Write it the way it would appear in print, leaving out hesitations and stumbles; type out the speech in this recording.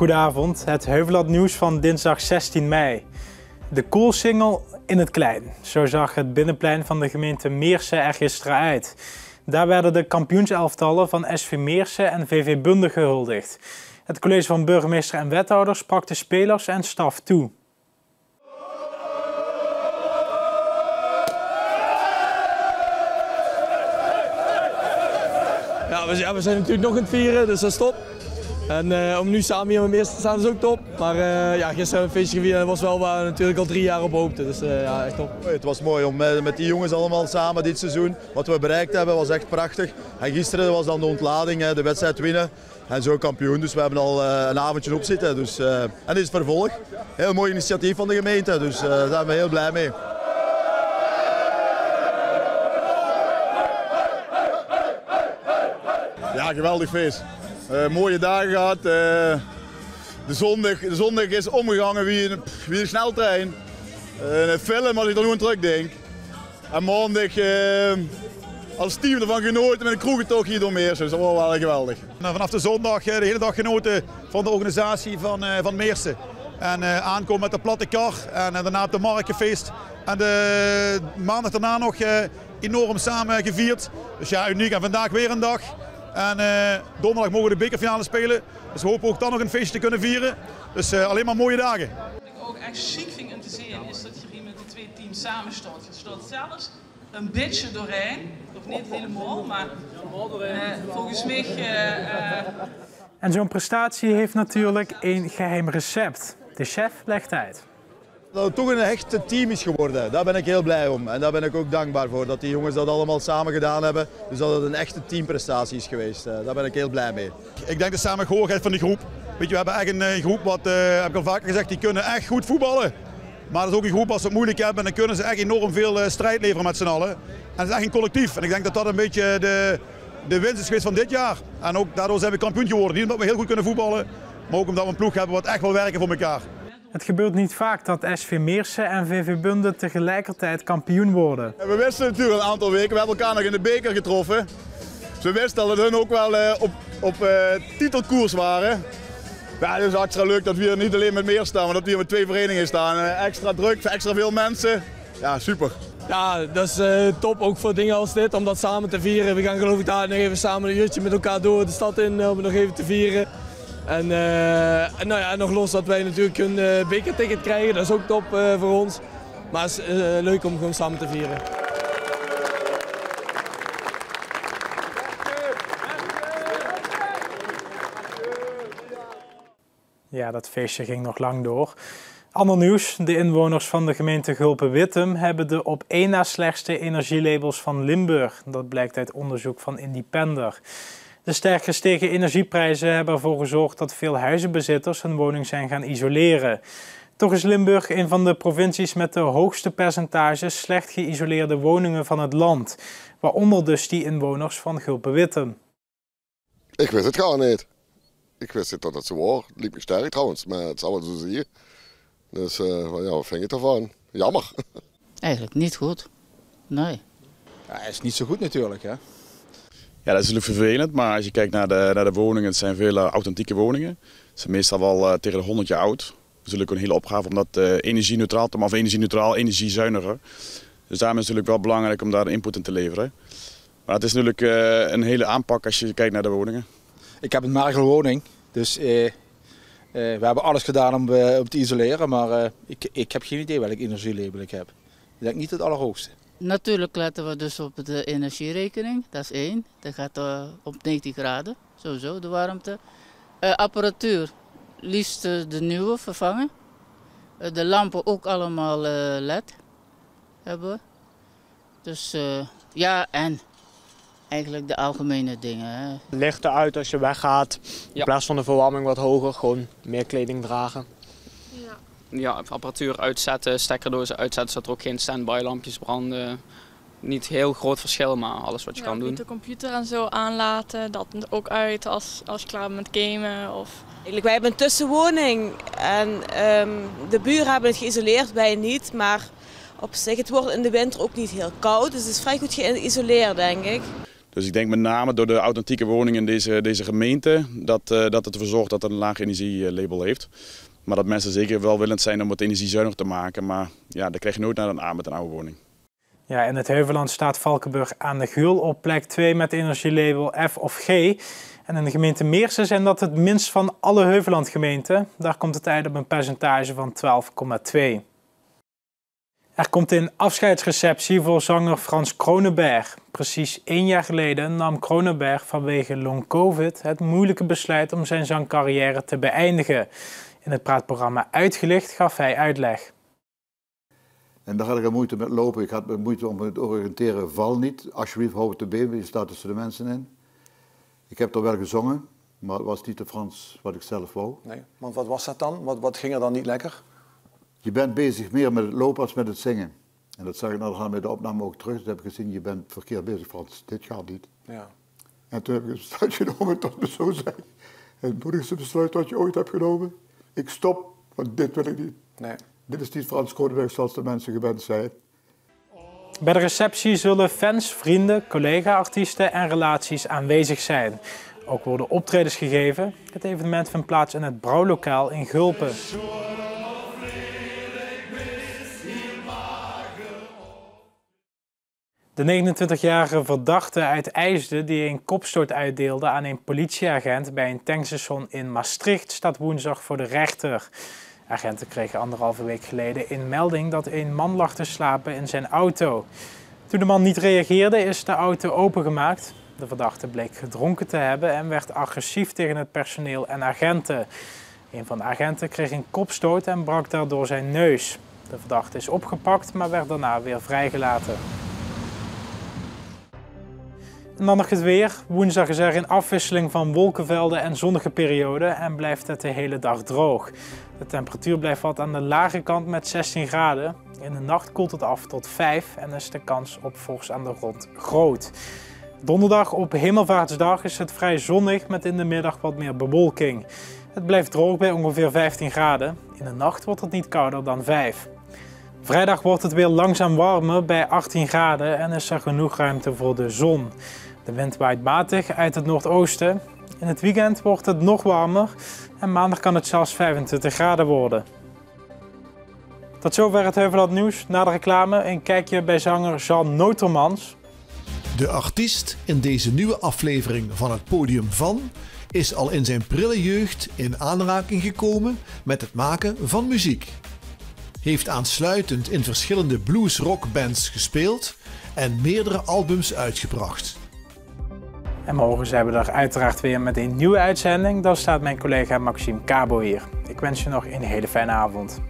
Goedenavond, het Heuvelland nieuws van dinsdag 16 mei. De koelsingel in het klein. Zo zag het binnenplein van de gemeente Meerssen er gisteren uit. Daar werden de kampioenselftallen van SV Meerssen en VV Bunde gehuldigd. Het college van burgemeester en wethouders sprak de spelers en staf toe. Ja, we zijn natuurlijk nog aan het vieren, dus dat is top. En om nu samen hier met Meerssen te staan is ook top. Maar ja, gisteren hebben we een feestje gevierd en dat was wel waar we natuurlijk al 3 jaar op hoopten. Dus ja, echt top. Het was mooi om met die jongens allemaal samen dit seizoen. Wat we bereikt hebben was echt prachtig. En gisteren was dan de ontlading, de wedstrijd winnen. En zo kampioen, dus we hebben al een avondje op zitten. Dus, en dit is het vervolg. Heel mooi initiatief van de gemeente, dus daar zijn we heel blij mee. Ja, geweldig feest. Mooie dagen gehad. De zondag is omgehangen wie een sneltrein. Een film als ik er nu aan terug denk. En maandag als team ervan genoten met een kroegentocht hier door Meerssen. Dus dat was wel geweldig. Nou, vanaf de zondag de hele dag genoten van de organisatie van Meerssen. En aankomen met de platte kar en daarna op de markenfeest. En de maandag daarna nog enorm samen gevierd. Dus ja, uniek. En vandaag weer een dag. En donderdag mogen we de bekerfinale spelen, dus we hopen ook dan nog een feestje te kunnen vieren. Dus alleen maar mooie dagen. Wat ik ook echt chic vind om te zien is dat je hier met de 2 teams samen stond. Je stond zelfs een beetje doorheen, of niet helemaal, maar volgens mij... En zo'n prestatie heeft natuurlijk een geheim recept. De chef legt uit. Dat het toch een echt team is geworden, daar ben ik heel blij om. En daar ben ik ook dankbaar voor, dat die jongens dat allemaal samen gedaan hebben. Dus dat het een echte teamprestatie is geweest, daar ben ik heel blij mee. Ik denk de samenhorigheid van die groep. Weet je, we hebben echt een groep, wat heb ik al vaker gezegd, die kunnen echt goed voetballen. Maar dat is ook een groep, als ze het moeilijk hebben, dan kunnen ze echt enorm veel strijd leveren met z'n allen. En het is echt een collectief en ik denk dat dat een beetje de winst is geweest van dit jaar. En ook daardoor zijn we kampioen geworden. Niet omdat we heel goed kunnen voetballen, maar ook omdat we een ploeg hebben wat echt wil werken voor elkaar. Het gebeurt niet vaak dat SV Meerssen en VV Bunde tegelijkertijd kampioen worden. We wisten natuurlijk een aantal weken, we hebben elkaar nog in de beker getroffen. Dus we wisten dat hun ook wel op titelkoers waren. Ja, het is extra leuk dat we hier niet alleen met Meerssen staan, maar dat we hier met 2 verenigingen staan. Extra druk, extra veel mensen. Ja, super. Ja, dat is top ook voor dingen als dit, om dat samen te vieren. We gaan geloof ik daar nog even samen een uurtje met elkaar door de stad in om het nog even te vieren. En nou ja, nog los dat wij natuurlijk een bekerticket krijgen, dat is ook top voor ons. Maar het is leuk om gewoon samen te vieren. Ja, dat feestje ging nog lang door. Ander nieuws, de inwoners van de gemeente Gulpen-Wittem hebben de op 1 na slechtste energielabels van Limburg. Dat blijkt uit onderzoek van Independer. De sterk gestegen energieprijzen hebben ervoor gezorgd dat veel huizenbezitters hun woning zijn gaan isoleren. Toch is Limburg een van de provincies met de hoogste percentages slecht geïsoleerde woningen van het land. Waaronder dus die inwoners van Gulpen-Wittem. Ik wist het gewoon niet. Ik wist niet dat het zo was. Het liep me sterk trouwens, maar het is allemaal zo zie je. Dus ja, wat vind je ervan? Jammer. Eigenlijk niet goed. Nee. Ja, het is niet zo goed natuurlijk, hè. Ja, dat is natuurlijk vervelend, maar als je kijkt naar de woningen, het zijn veel authentieke woningen. Ze zijn meestal wel tegen de 100 jaar oud. Dat is natuurlijk een hele opgave om dat energie-neutraal te maken, of energie-neutraal, energiezuiniger. Dus daarom is het natuurlijk wel belangrijk om daar input in te leveren. Maar het is natuurlijk een hele aanpak als je kijkt naar de woningen. Ik heb een mergelwoning, dus we hebben alles gedaan om te isoleren, maar ik heb geen idee welk energielabel ik heb. Ik denk niet het allerhoogste. Natuurlijk letten we dus op de energierekening, dat is 1. Dat gaat op 19 graden, sowieso de warmte. Apparatuur, liefst de nieuwe vervangen. De lampen ook allemaal LED hebben we. Dus ja, en eigenlijk de algemene dingen. Lichten uit als je weggaat, in plaats van de verwarming wat hoger, gewoon meer kleding dragen. Ja. Ja, apparatuur uitzetten, stekkerdozen uitzetten, zodat er ook geen standby lampjes branden. Niet heel groot verschil, maar alles wat je kan doen. De computer en zo aanlaten, dat ook uit als je klaar bent met gamen. Of... Wij hebben een tussenwoning en de buren hebben het geïsoleerd, wij niet. Maar op zich, het wordt in de winter ook niet heel koud, dus het is vrij goed geïsoleerd, denk ik. Dus ik denk met name door de authentieke woning in deze gemeente dat het ervoor zorgt dat het een laag energielabel heeft. Maar dat mensen zeker wel willend zijn om het energiezuinig te maken. Maar ja, daar krijg je nooit naar een A met een oude woning. Ja, in het Heuvelland staat Valkenburg aan de Geul op plek 2 met energielabel F of G. En in de gemeente Meerssen zijn dat het minst van alle Heuvellandgemeenten. Daar komt het uit op een percentage van 12,2. Er komt een afscheidsreceptie voor zanger Frans Kronenberg. Precies 1 jaar geleden nam Kronenberg vanwege long-covid het moeilijke besluit om zijn zangcarrière te beëindigen. In het praatprogramma Uitgelicht gaf hij uitleg. En daar had ik moeite met lopen. Ik had moeite om me te oriënteren. Val niet, alsjeblieft hou het te been, je staat tussen de mensen in. Ik heb er wel gezongen, maar het was niet de Frans wat ik zelf wou. Nee, want wat was dat dan? Wat ging er dan niet lekker? Je bent bezig meer met het lopen als met het zingen. En dat zag ik nou gaan met de opname ook terug. Dat heb ik gezien, je bent verkeerd bezig, Frans. Dit gaat niet. Ja. En toen heb ik een besluit genomen dat we zo zijn. Het moeilijkste besluit dat je ooit hebt genomen. Ik stop, want dit wil ik niet. Nee. Dit is niet Frans Kronenberg zoals de mensen gewend zijn. Bij de receptie zullen fans, vrienden, collega-artiesten en relaties aanwezig zijn. Ook worden optredens gegeven. Het evenement vindt plaats in het brouwlokaal in Gulpen. De 29-jarige verdachte uit IJsde die een kopstoot uitdeelde aan een politieagent bij een tankstation in Maastricht staat woensdag voor de rechter. Agenten kregen 1,5 week geleden in melding dat een man lag te slapen in zijn auto. Toen de man niet reageerde is de auto opengemaakt. De verdachte bleek gedronken te hebben en werd agressief tegen het personeel en agenten. Een van de agenten kreeg een kopstoot en brak daardoor zijn neus. De verdachte is opgepakt, maar werd daarna weer vrijgelaten. En dan nog het weer. Woensdag is er een afwisseling van wolkenvelden en zonnige perioden en blijft het de hele dag droog. De temperatuur blijft wat aan de lage kant met 16 graden. In de nacht koelt het af tot 5 en is de kans op vorst aan de grond groot. Donderdag op Hemelvaartsdag is het vrij zonnig met in de middag wat meer bewolking. Het blijft droog bij ongeveer 15 graden. In de nacht wordt het niet kouder dan 5. Vrijdag wordt het weer langzaam warmer bij 18 graden en is er genoeg ruimte voor de zon. De wind waait matig uit het noordoosten. In het weekend wordt het nog warmer en maandag kan het zelfs 25 graden worden. Tot zover het Heuvelland nieuws. Na de reclame een kijkje bij zanger Jean Notermans. De artiest in deze nieuwe aflevering van Het Podium Van is al in zijn prille jeugd in aanraking gekomen met het maken van muziek. Heeft aansluitend in verschillende blues-rockbands gespeeld en meerdere albums uitgebracht. En morgen zijn we er uiteraard weer met een nieuwe uitzending. Dan staat mijn collega Maxime Cabo hier. Ik wens je nog een hele fijne avond.